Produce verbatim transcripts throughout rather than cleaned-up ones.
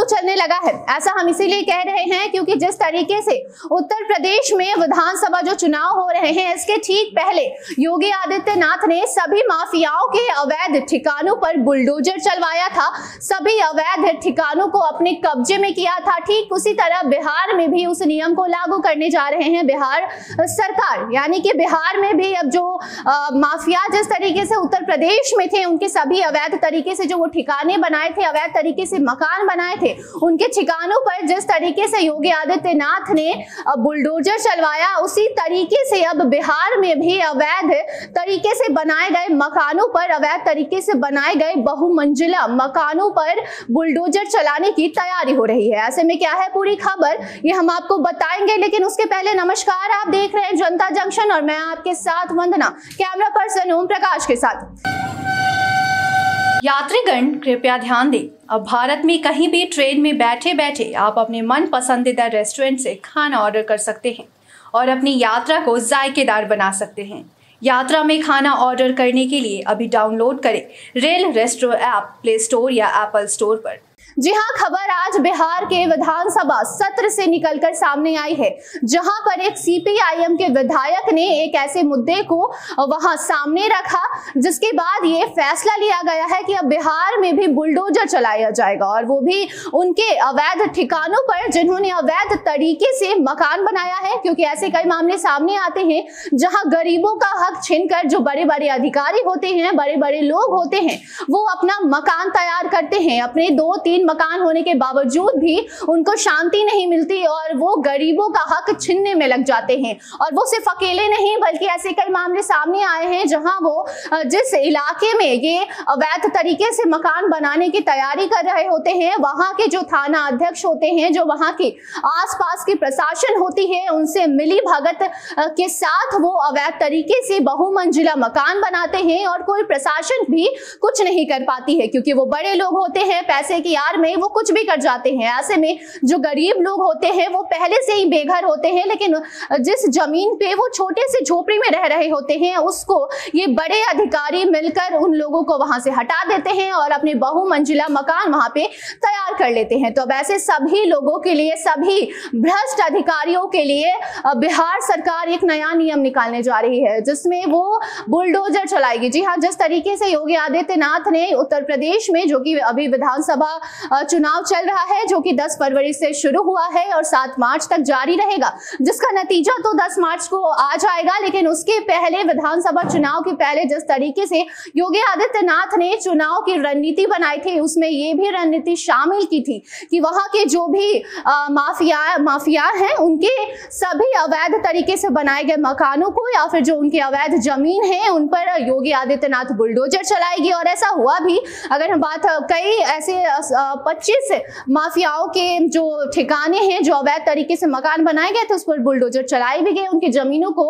जादू चलने लगा है। ऐसा हम इसीलिए कह रहे हैं क्योंकि जिस तरीके से उत्तर प्रदेश में विधानसभा जो चुनाव हो रहे हैं इसके ठीक पहले योगी आदित्यनाथ ने सभी माफियाओं के अवैध ठिकानों पर बुलडोजर चलवाया था, सभी अवैध ठिकानों को अपने कब्जे में किया था। ठीक उसी तरह बिहार में भी उस नियम को लागू करने जा रहे हैं बिहार सरकार, यानी कि बिहार में भी अब जो आ, माफिया जिस तरीके से उत्तर प्रदेश में थे उनके सभी अवैध तरीके से जो वो ठिकाने बनाए थे, अवैध तरीके से मकान बनाए थे, उनके ठिकानों पर जिस तरीके से योगी आदित्यनाथ ने बुलडोजर चलवाया, उसी तरीके से अब बिहार में भी अवैध तरीके से बनाए गए मकानों पर, अवैध तरीके से बनाए गए बहुमंजिला मकानों पर बुलडोजर चलाने की तैयारी हो रही है। ऐसे में क्या है पूरी खबर ये हम आपको बताएंगे, लेकिन उसके पहले नमस्कार, आप देख रहे हैं जनता जंक्शन और मैं आपके साथ वंदना, कैमरा पर्सन ओम प्रकाश के साथ। यात्रीगण कृपया ध्यान दें, अब भारत में कहीं भी ट्रेन में बैठे बैठे आप अपने मन पसंदीदा रेस्टोरेंट से खाना ऑर्डर कर सकते हैं और अपनी यात्रा को जायकेदार बना सकते हैं। यात्रा में खाना ऑर्डर करने के लिए अभी डाउनलोड करें rail resto app play store या एप्पल स्टोर पर। जी हाँ, खबर आज बिहार के विधानसभा सत्र से निकलकर सामने आई है, जहां पर एक सीपीआईएम के विधायक ने एक ऐसे मुद्दे को वहां सामने रखा जिसके बाद ये फैसला लिया गया है कि अब बिहार में भी बुलडोजर चलाया जाएगा और वो भी उनके अवैध ठिकानों पर जिन्होंने अवैध तरीके से मकान बनाया है, क्योंकि ऐसे कई मामले सामने आते हैं जहाँ गरीबों का हक छीनकर जो बड़े बड़े अधिकारी होते हैं, बड़े बड़े लोग होते हैं, वो अपना मकान तैयार करते हैं। अपने दो तीन मकान होने के बावजूद भी उनको शांति नहीं मिलती और वो गरीबों का हक छीनने में लग जाते हैं। और वो सिर्फ अकेले नहीं बल्कि ऐसे कई मामले सामने आए हैं जहां वो जिस इलाके में ये अवैध तरीके से मकान बनाने की तैयारी कर रहे होते हैं, वहां के जो थाना अध्यक्ष होते हैं, जो वहां के आसपास की प्रशासन होती है, उनसे मिली भगत के साथ वो अवैध तरीके से बहुमंजिला मकान बनाते हैं और कोई प्रशासन भी कुछ नहीं कर पाती है क्योंकि वो बड़े लोग होते हैं, पैसे की में वो कुछ भी कर जाते हैं। ऐसे में जो गरीब लोग होते हैं वो पहले से ही बेघर होते हैं, लेकिन जिस जमीन पे वो छोटे से झोपड़ी में रह रहे होते हैं उसको ये बड़े अधिकारी मिलकर उन लोगों को वहां से हटा देते हैं और अपने बहुमंजिला मकान वहां पे तैयार कर लेते हैं। तो अब ऐसे सभी लोगों के लिए, सभी भ्रष्ट अधिकारियों के लिए बिहार सरकार एक नया नियम निकालने जा रही है जिसमें वो बुलडोजर चलाएगी। जी हाँ, जिस तरीके से योगी आदित्यनाथ ने उत्तर प्रदेश में, जो कि अभी विधानसभा चुनाव चल रहा है जो कि दस फरवरी से शुरू हुआ है और सात मार्च तक जारी रहेगा, जिसका नतीजा तो दस मार्च को आ जाएगा, लेकिन उसके पहले विधानसभा चुनाव के पहले जिस तरीके से योगी आदित्यनाथ ने चुनाव की रणनीति बनाई थी उसमें ये भी रणनीति शामिल की थी कि वहां के जो भी आ, माफिया माफिया हैं उनके सभी अवैध तरीके से बनाए गए मकानों को या फिर जो उनकी अवैध जमीन है उन पर योगी आदित्यनाथ बुलडोजर चलाएगी। और ऐसा हुआ भी। अगर हम बात कई ऐसे पच्चीस माफियाओं के जो ठिकाने हैं जो अवैध तरीके से मकान बनाए गए थे उस पर बुलडोजर चलाए भी गए, उनकी जमीनों को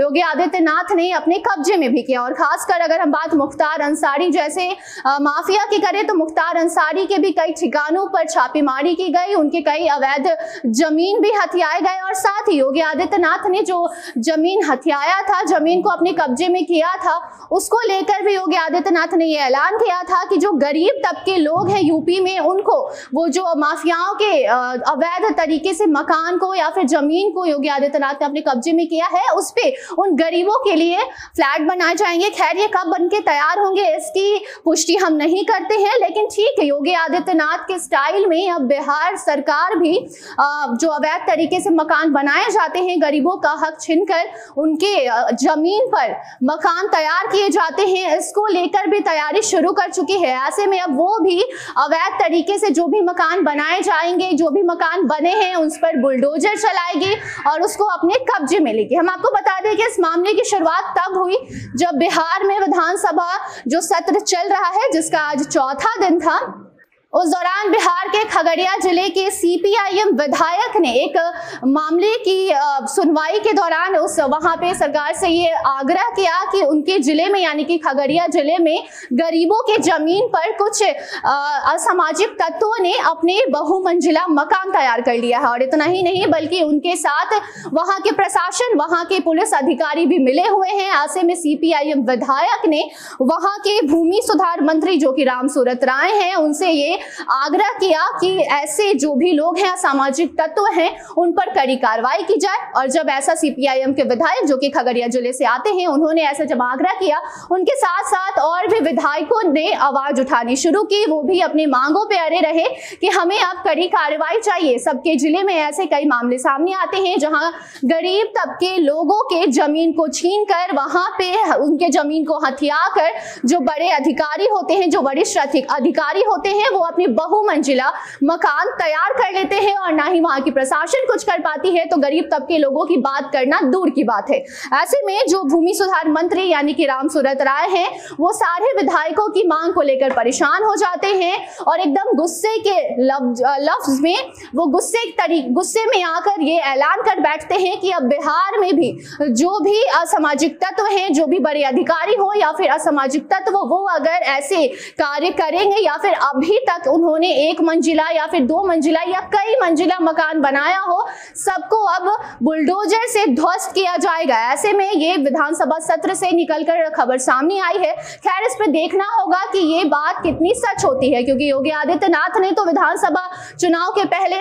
योगी आदित्यनाथ ने अपने कब्जे में भी किया। और खासकर अगर हम बात मुख्तार अंसारी जैसे आ, माफिया की करें तो मुख्तार अंसारी के भी कई ठिकानों पर छापेमारी की गई, उनके कई अवैध जमीन भी हथियाए गए और साथ ही योगी आदित्यनाथ ने जो जमीन हथियाया था, जमीन को अपने कब्जे में किया था, उसको लेकर भी योगी आदित्यनाथ ने यह ऐलान किया था कि जो गरीब तबके लोग हैं यूपी में उनको वो जो माफियाओं के अवैध तरीके से मकान को या फिर जमीन को योगी आदित्यनाथ ने अपने कब्जे में किया है उस पे उन गरीबों के लिए फ्लैट बनाए जाएंगे। खैर ये कब बनके तैयार होंगे इसकी पुष्टि हम नहीं करते हैं, लेकिन ठीक है, योगी आदित्यनाथ के स्टाइल में अब बिहार सरकार भी जो अवैध तरीके से मकान बनाए जाते हैं, गरीबों का हक छीनकर उनके जमीन पर मकान तैयार किए जाते हैं, इसको लेकर भी तैयारी शुरू कर चुकी है। ऐसे में अब वो भी अवैध तरीके से जो भी मकान बनाए जाएंगे, जो भी मकान बने हैं उस पर बुलडोजर चलाएगी और उसको अपने कब्जे में लेगी। हम आपको बता दें कि इस मामले की शुरुआत तब हुई जब बिहार में विधानसभा जो सत्र चल रहा है जिसका आज चौथा दिन था, उस दौरान बिहार के खगड़िया जिले के सीपीआईएम विधायक ने एक मामले की सुनवाई के दौरान उस वहां पे सरकार से ये आग्रह किया कि उनके जिले में, यानी कि खगड़िया जिले में गरीबों के जमीन पर कुछ असामाजिक तत्वों ने अपने बहुमंजिला मकान तैयार कर लिया है। और इतना ही नहीं बल्कि उनके साथ वहां के प्रशासन, वहां के पुलिस अधिकारी भी मिले हुए हैं। ऐसे में सीपीआईएम विधायक ने वहां के भूमि सुधार मंत्री जो कि रामसूरत राय हैं उनसे ये आग्रह किया कि ऐसे जो भी लोग हैं, असामाजिक तत्व हैं, उन पर कड़ी कार्रवाई की जाए। और जब ऐसा सीपीआईएम के विधायक जो कि खगड़िया जिले से आते हैं, उन्होंने ऐसा जब आग्रह किया, उनके साथ साथ और भी विधायकों ने आवाज उठानी शुरू की। वो भी अपनी मांगों पर अड़े रहे कि हमें अब कड़ी कार्रवाई चाहिए। सबके जिले में ऐसे कई मामले सामने आते हैं जहां गरीब तबके लोगों के जमीन को छीन कर, वहां पे उनके जमीन को हथिया कर, जो बड़े अधिकारी होते हैं, जो वरिष्ठ अधिकारी होते हैं, वो अपनी बहुमंजिला मकान तैयार कर लेते हैं और ना ही वहां की प्रशासन कुछ कर पाती है। तो गरीब तबके लोगों की बात करना दूर की बात है। ऐसे में जो भूमि सुधार मंत्री यानी कि रामसूरत राय हैं, वो सारे विधायकों की मांग को लेकर परेशान हो जाते हैं और एकदम गुस्से के लफ्ज में वो गुस्से गुस्से में आकर ये ऐलान कर बैठते हैं कि अब बिहार में भी जो भी असामाजिक तत्व हैं, जो भी बड़े अधिकारी हो या फिर असामाजिक तत्व, वो अगर ऐसे कार्य करेंगे या फिर अभी तक उन्होंने एक मंजिला या फिर दो मंजिला या कई मंजिला मकान बनाया हो, सबको अब बुलडोजर से ध्वस्त किया जाएगा। ऐसे में ये विधानसभा सत्र से निकलकर खबर सामने आई है। खैर, इस पर देखना होगा कि ये बात कितनी सच होती है, क्योंकि योगी आदित्यनाथ ने तो विधानसभा चुनाव के पहले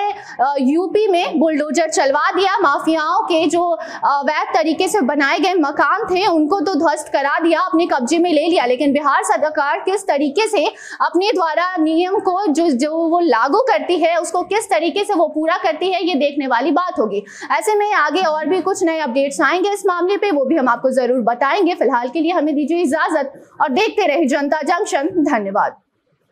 यूपी में बुलडोजर चलवा दिया, माफियाओं के जो अवैध तरीके से बनाए गए मकान थे उनको तो ध्वस्त करा दिया, अपने कब्जे में ले लिया। लेकिन बिहार सरकार किस तरीके से अपने द्वारा नियम को जो जो वो लागू करती है, उसको किस तरीके से वो पूरा करती है, ये देखने वाली बात होगी। ऐसे में आगे और भी कुछ नए अपडेट्स आएंगे इस मामले पे, वो भी हम आपको जरूर बताएंगे। फिलहाल के लिए हमें दीजिए इजाजत और देखते रहिए जनता जंक्शन। धन्यवाद।